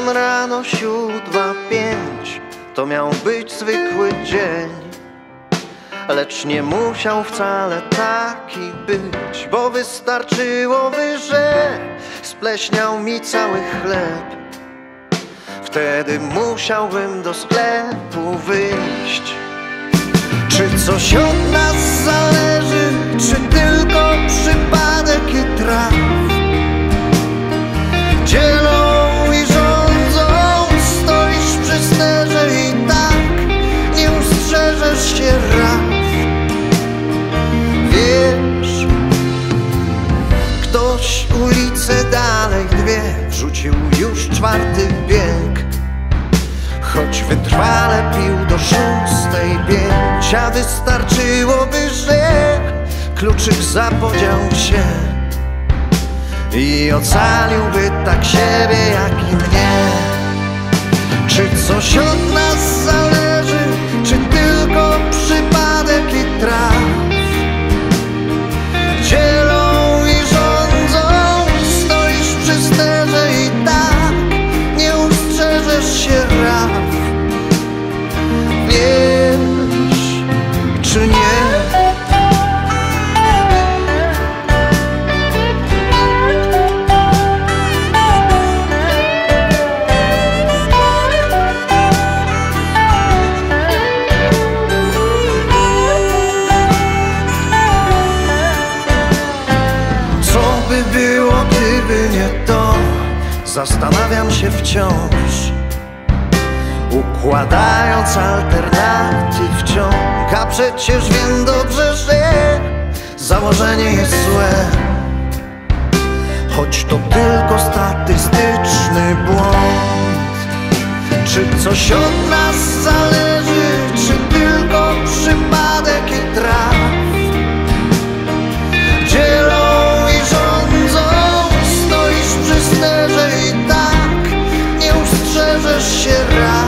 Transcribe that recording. Wstałem rano 7:05, to miał być zwykły dzień, lecz nie musiał wcale taki być, bo wystarczyło że spleśniał mi cały chleb. Wtedy musiałbym do sklepu wyjść. Czy coś od nas zależy, czy tylko przypadek i traf dzielą i rządzą? Stoisz przy sterze i tak nie ustrzeżesz się raz. Wiesz, ktoś ulicę dalej dwie wrzucił już 4. bieg, choć wytrwale pił do 6:05, a wystarczyłoby, że kluczyk zapodział się i ocaliłby tak siebie, jak i mnie. Czy coś od nas zależy, czy tylko przypadek i traf dzielą i rządzą? Stoisz przy sterze i tak nie ustrzeżesz się raz. Wiesz, czy nie? Zastanawiam się wciąż, układając alternatyw ciąg, a przecież wiem dobrze, że założenie jest złe, choć to tylko statystyczny błąd. Czy coś od nas zależy, czy tylko przypadek i traf dzielą i rządzą? Stoisz przy sterze i tak nie ustrzeżesz się raz.